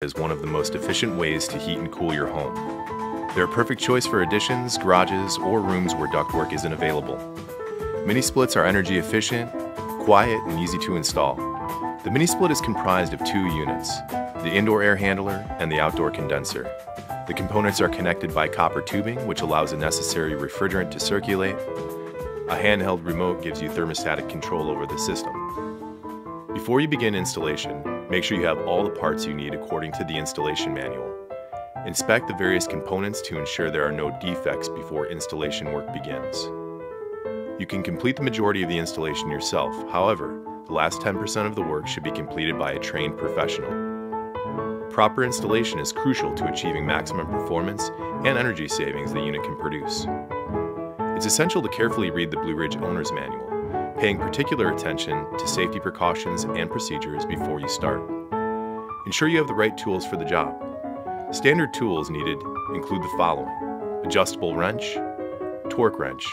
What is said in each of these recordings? is one of the most efficient ways to heat and cool your home. They're a perfect choice for additions, garages, or rooms where ductwork isn't available. Mini splits are energy efficient, quiet, and easy to install. The mini split is comprised of two units, the indoor air handler and the outdoor condenser. The components are connected by copper tubing, which allows the necessary refrigerant to circulate. A handheld remote gives you thermostatic control over the system. Before you begin installation, make sure you have all the parts you need according to the installation manual. Inspect the various components to ensure there are no defects before installation work begins. You can complete the majority of the installation yourself. However, the last 10% of the work should be completed by a trained professional. Proper installation is crucial to achieving maximum performance and energy savings the unit can produce. It's essential to carefully read the Blue Ridge Owner's Manual, paying particular attention to safety precautions and procedures before you start. Ensure you have the right tools for the job. Standard tools needed include the following: adjustable wrench, torque wrench,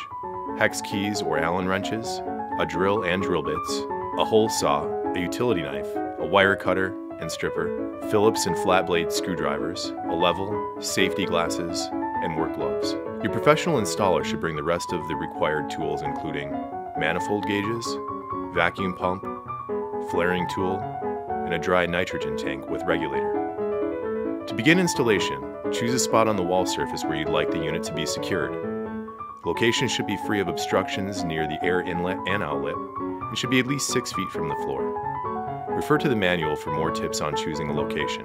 hex keys or Allen wrenches, a drill and drill bits, a hole saw, a utility knife, a wire cutter and stripper, Phillips and flat blade screwdrivers, a level, safety glasses, and work gloves. Your professional installer should bring the rest of the required tools, including manifold gauges, vacuum pump, flaring tool, and a dry nitrogen tank with regulator. To begin installation, choose a spot on the wall surface where you'd like the unit to be secured. Location should be free of obstructions near the air inlet and outlet, and should be at least 6 feet from the floor. Refer to the manual for more tips on choosing a location.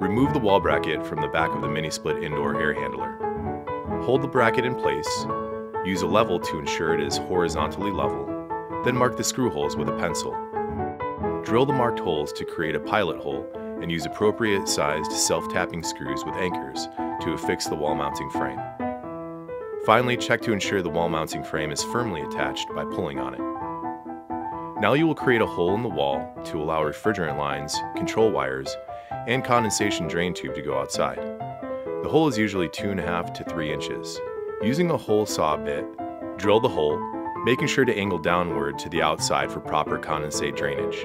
Remove the wall bracket from the back of the mini split indoor air handler. Hold the bracket in place. Use a level to ensure it is horizontally level, then mark the screw holes with a pencil. Drill the marked holes to create a pilot hole and use appropriate sized self-tapping screws with anchors to affix the wall mounting frame. Finally, check to ensure the wall mounting frame is firmly attached by pulling on it. Now you will create a hole in the wall to allow refrigerant lines, control wires, and condensation drain tube to go outside. The hole is usually 2.5 to 3 inches. Using a hole saw bit, drill the hole, making sure to angle downward to the outside for proper condensate drainage.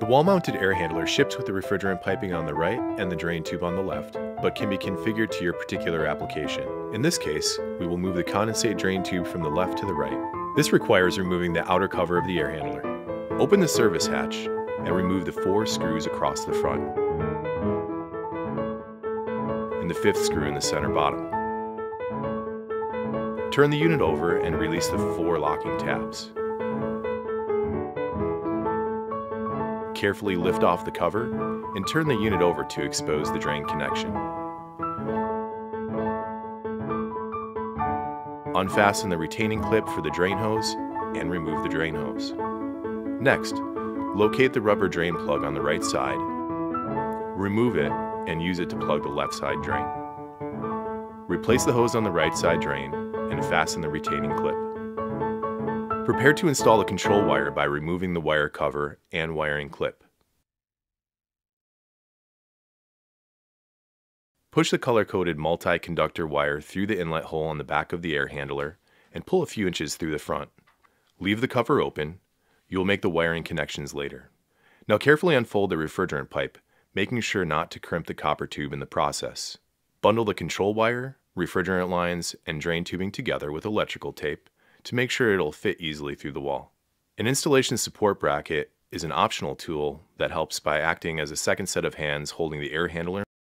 The wall-mounted air handler ships with the refrigerant piping on the right and the drain tube on the left, but can be configured to your particular application. In this case, we will move the condensate drain tube from the left to the right. This requires removing the outer cover of the air handler. Open the service hatch and remove the 4 screws across the front and the 5th screw in the center bottom. Turn the unit over and release the 4 locking tabs. Carefully lift off the cover and turn the unit over to expose the drain connection. Unfasten the retaining clip for the drain hose and remove the drain hose. Next, locate the rubber drain plug on the right side, remove it, and use it to plug the left side drain. Replace the hose on the right side drain and fasten the retaining clip. Prepare to install the control wire by removing the wire cover and wiring clip. Push the color-coded multi-conductor wire through the inlet hole on the back of the air handler and pull a few inches through the front. Leave the cover open. You'll make the wiring connections later. Now carefully unfold the refrigerant pipe, making sure not to crimp the copper tube in the process. Bundle the control wire, refrigerant lines, and drain tubing together with electrical tape to make sure it'll fit easily through the wall. An installation support bracket is an optional tool that helps by acting as a second set of hands holding the air handler